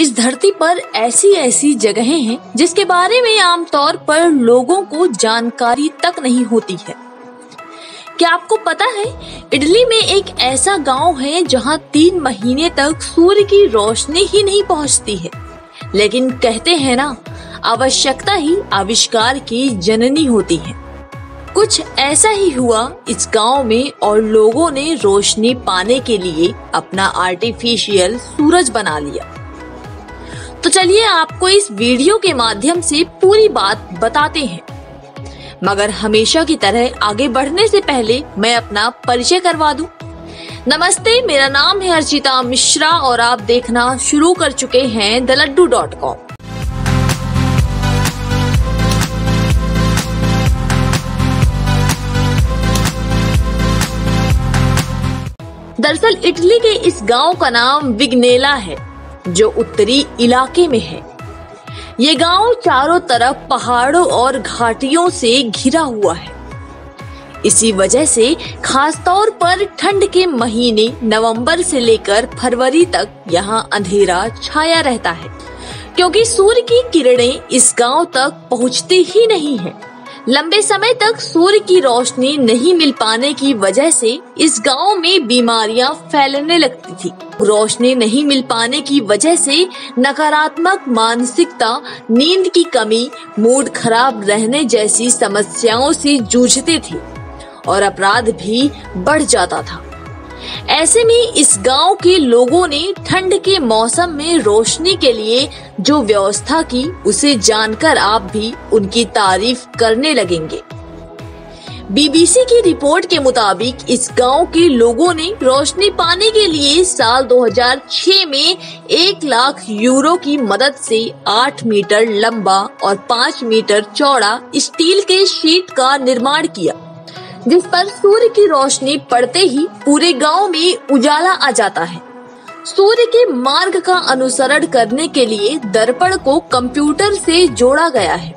इस धरती पर ऐसी ऐसी जगहें हैं जिसके बारे में आमतौर पर लोगों को जानकारी तक नहीं होती है। क्या आपको पता है इटली में एक ऐसा गांव है जहां 3 महीने तक सूर्य की रोशनी ही नहीं पहुंचती है, लेकिन कहते हैं ना, आवश्यकता ही आविष्कार की जननी होती है। कुछ ऐसा ही हुआ इस गांव में और लोगों ने रोशनी पाने के लिए अपना आर्टिफिशियल सूरज बना लिया। तो चलिए आपको इस वीडियो के माध्यम से पूरी बात बताते हैं, मगर हमेशा की तरह आगे बढ़ने से पहले मैं अपना परिचय करवा दूं। नमस्ते, मेरा नाम है अर्चिता मिश्रा और आप देखना शुरू कर चुके हैं dalddoo.com। दरअसल इटली के इस गांव का नाम विगनेला है, जो उत्तरी इलाके में है। ये गांव चारों तरफ पहाड़ों और घाटियों से घिरा हुआ है। इसी वजह से खासतौर पर ठंड के महीने नवंबर से लेकर फरवरी तक यहां अंधेरा छाया रहता है, क्योंकि सूर्य की किरणें इस गांव तक पहुंचती ही नहीं है। लंबे समय तक सूर्य की रोशनी नहीं मिल पाने की वजह से इस गांव में बीमारियां फैलने लगती थी। रोशनी नहीं मिल पाने की वजह से नकारात्मक मानसिकता, नींद की कमी, मूड खराब रहने जैसी समस्याओं से जूझते थे और अपराध भी बढ़ जाता था। ऐसे में इस गांव के लोगों ने ठंड के मौसम में रोशनी के लिए जो व्यवस्था की, उसे जानकर आप भी उनकी तारीफ करने लगेंगे। बीबीसी की रिपोर्ट के मुताबिक इस गांव के लोगों ने रोशनी पाने के लिए साल 2006 में 1 लाख यूरो की मदद से 8 मीटर लंबा और 5 मीटर चौड़ा स्टील के शीट का निर्माण किया, जिस पर सूर्य की रोशनी पड़ते ही पूरे गांव में उजाला आ जाता है। सूर्य के मार्ग का अनुसरण करने के लिए दर्पण को कंप्यूटर से जोड़ा गया है।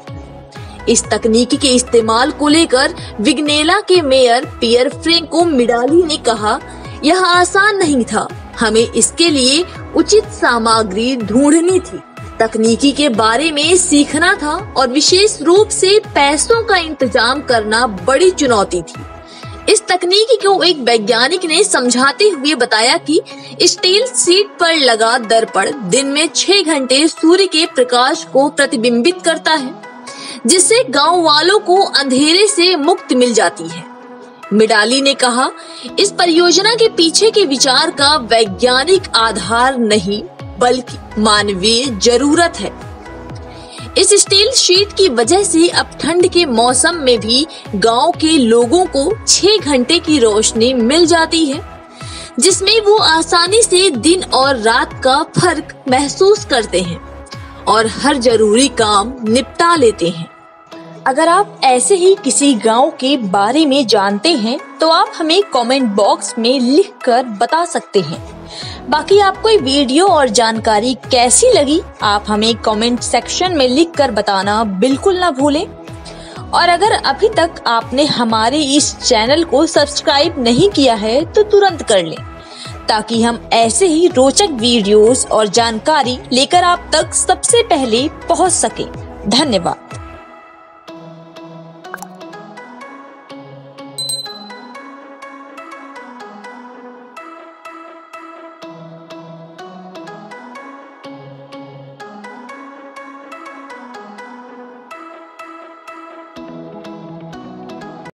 इस तकनीक के इस्तेमाल को लेकर विगनेला के मेयर पियर फ्रेंको मिडाली ने कहा, यह आसान नहीं था, हमें इसके लिए उचित सामग्री ढूंढनी थी, तकनीकी के बारे में सीखना था और विशेष रूप से पैसों का इंतजाम करना बड़ी चुनौती थी। इस तकनीकी को एक वैज्ञानिक ने समझाते हुए बताया कि स्टील शीट पर लगा दर्पण दिन में 6 घंटे सूर्य के प्रकाश को प्रतिबिंबित करता है, जिससे गांव वालों को अंधेरे से मुक्ति मिल जाती है। मिडाली ने कहा, इस परियोजना के पीछे के विचार का वैज्ञानिक आधार नहीं बल्कि मानवीय जरूरत है। इस स्टील शीट की वजह से अब ठंड के मौसम में भी गांव के लोगों को 6 घंटे की रोशनी मिल जाती है, जिसमें वो आसानी से दिन और रात का फर्क महसूस करते हैं और हर जरूरी काम निपटा लेते हैं। अगर आप ऐसे ही किसी गांव के बारे में जानते हैं तो आप हमें कमेंट बॉक्स में लिखकर बता सकते हैं। बाकी आपको ये वीडियो और जानकारी कैसी लगी, आप हमें कमेंट सेक्शन में लिखकर बताना बिल्कुल ना भूलें। और अगर अभी तक आपने हमारे इस चैनल को सब्सक्राइब नहीं किया है तो तुरंत कर लें, ताकि हम ऐसे ही रोचक वीडियोस और जानकारी लेकर आप तक सबसे पहले पहुंच सके। धन्यवाद।